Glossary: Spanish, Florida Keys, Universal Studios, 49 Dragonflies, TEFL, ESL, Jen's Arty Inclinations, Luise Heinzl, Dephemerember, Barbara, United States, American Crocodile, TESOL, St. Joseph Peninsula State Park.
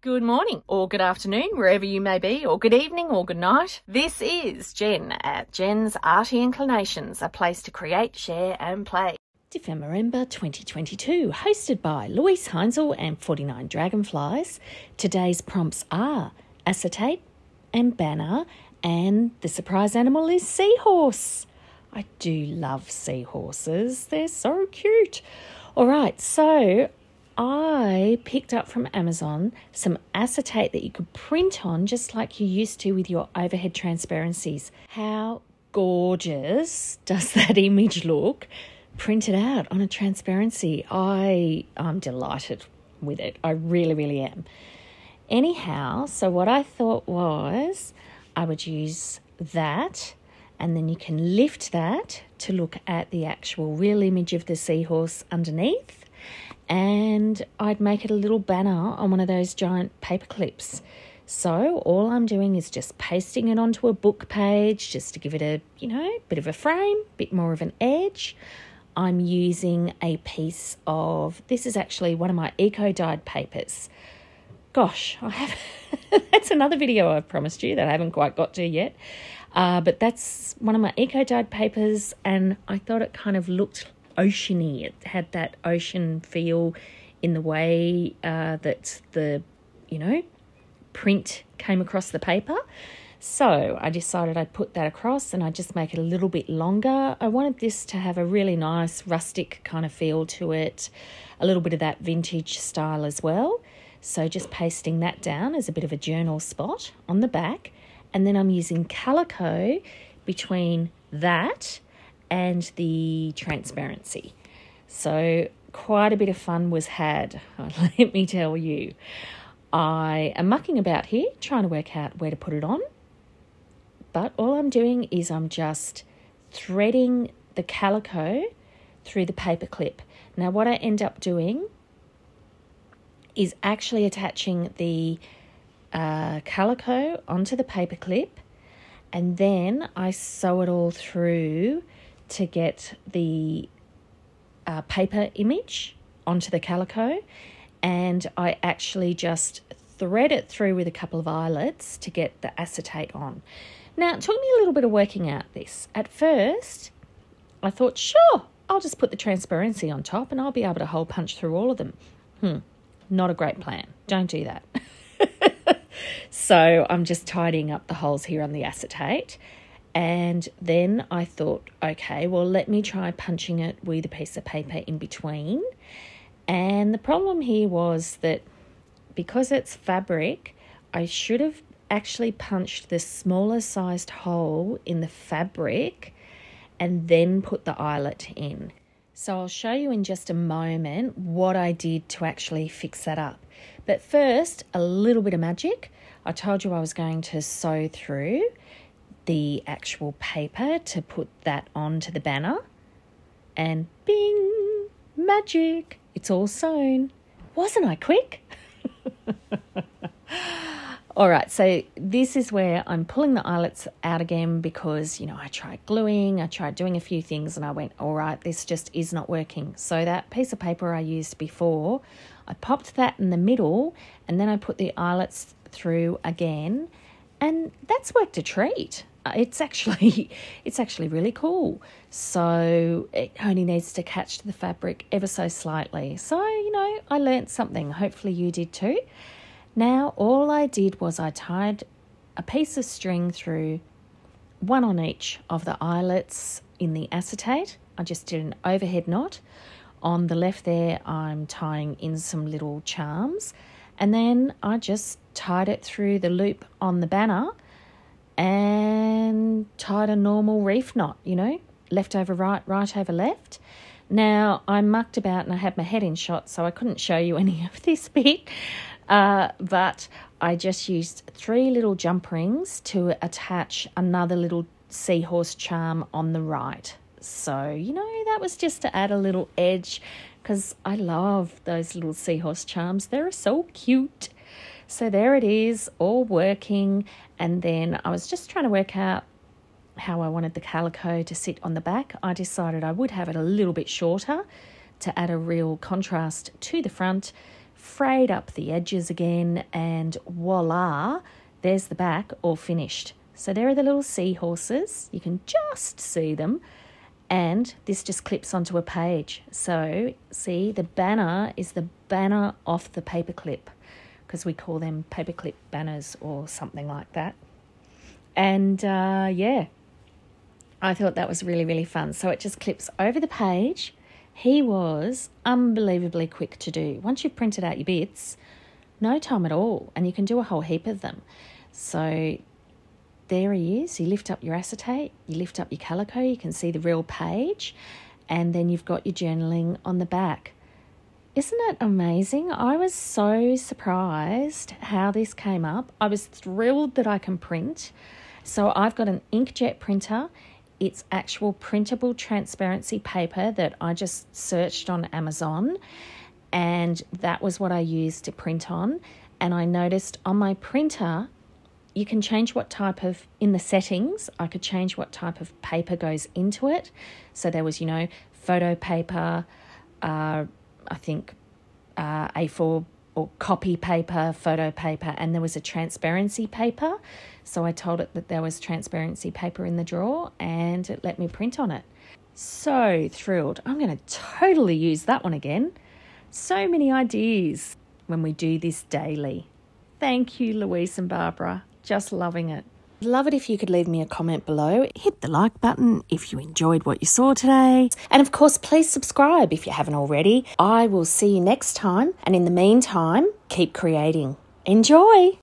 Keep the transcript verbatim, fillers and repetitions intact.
Good morning or good afternoon, wherever you may be, or good evening or good night. This is Jen at Jen's Arty Inclinations, a place to create, share and play. Dephemerember twenty twenty-two, hosted by Luise Heinzl and forty-nine Dragonflies. Today's prompts are acetate and banner, and the surprise animal is seahorse. I do love seahorses. They're so cute. All right, so I picked up from Amazon some acetate that you could print on just like you used to with your overhead transparencies. How gorgeous does that image look printed out on a transparency? I, I'm delighted with it. I really, really am. Anyhow, so what I thought was I would use that, and then you can lift that to look at the actual real image of the seahorse underneath. And I'd make it a little banner on one of those giant paper clips. So all I'm doing is just pasting it onto a book page just to give it a, you know, bit of a frame, bit more of an edge. I'm using a piece of, this is actually one of my eco-dyed papers. Gosh, I have, that's another video I've promised you that I haven't quite got to yet. Uh, but that's one of my eco-dyed papers, and I thought it kind of looked oceany. It had that ocean feel in the way uh, that the, you know, print came across the paper. So I decided I'd put that across, and I just make it a little bit longer. I wanted this to have a really nice rustic kind of feel to it, a little bit of that vintage style as well. So just pasting that down as a bit of a journal spot on the back. And then I'm using calico between that and the transparency. So quite a bit of fun was had, let me tell you. I am mucking about here trying to work out where to put it on, but all I'm doing is I'm just threading the calico through the paper clip. Now what I end up doing is actually attaching the uh, calico onto the paper clip, and then I sew it all through to get the uh, paper image onto the calico, and I actually just thread it through with a couple of eyelets to get the acetate on. Now, it took me a little bit of working out this. At first, I thought, sure, I'll just put the transparency on top and I'll be able to hole punch through all of them. Hmm, not a great plan. Don't do that. So I'm just tidying up the holes here on the acetate. And then I thought, okay, well, let me try punching it with a piece of paper in between. And the problem here was that because it's fabric, I should have actually punched the smaller sized hole in the fabric and then put the eyelet in. So I'll show you in just a moment what I did to actually fix that up. But first, a little bit of magic. I told you I was going to sew through the actual paper to put that onto the banner, and bing, magic, it's all sewn. Wasn't I quick? All right, so this is where I'm pulling the eyelets out again because, you know, I tried gluing, I tried doing a few things, and I went, all right, this just is not working. So that piece of paper I used before, I popped that in the middle, and then I put the eyelets through again, and that's worked a treat. It's actually, it's actually really cool. So it only needs to catch the fabric ever so slightly. So, you know, I learnt something. Hopefully you did too. Now, all I did was I tied a piece of string through, one on each of the eyelets in the acetate. I just did an overhead knot. On the left there, I'm tying in some little charms. And then I just tied it through the loop on the banner and tied a normal reef knot, you know, left over right, right over left. Now, I mucked about and I had my head in shot, so I couldn't show you any of this bit. Uh, but I just used three little jump rings to attach another little seahorse charm on the right. So, you know, that was just to add a little edge because I love those little seahorse charms. They're so cute. So there it is, all working. And then I was just trying to work out how I wanted the calico to sit on the back. I decided I would have it a little bit shorter to add a real contrast to the front frayed up the edges again, and voila, there's the back all finished. So there are the little seahorses. You can just see them. And this just clips onto a page. So see, the banner is the banner off the paperclip, because we call them paperclip banners or something like that. And uh, yeah, I thought that was really, really fun. So it just clips over the page. He was unbelievably quick to do. Once you've printed out your bits, no time at all, and you can do a whole heap of them. So there he is. You lift up your acetate, you lift up your calico, you can see the real page, and then you've got your journaling on the back. Isn't it amazing? I was so surprised how this came up. I was thrilled that I can print. So I've got an inkjet printer. It's actual printable transparency paper that I just searched on Amazon, and that was what I used to print on. And I noticed on my printer, you can change what type of, in the settings, I could change what type of paper goes into it. So there was, you know, photo paper, uh, I think uh, A four or copy paper, photo paper, and there was a transparency paper. So I told it that there was transparency paper in the drawer, and it let me print on it. So thrilled. I'm going to totally use that one again. So many ideas when we do this daily. Thank you, Luise and Barbara. Just loving it. Love it if you could leave me a comment below. Hit the like button if you enjoyed what you saw today. And of course, please subscribe if you haven't already. I will see you next time. And in the meantime, keep creating. Enjoy!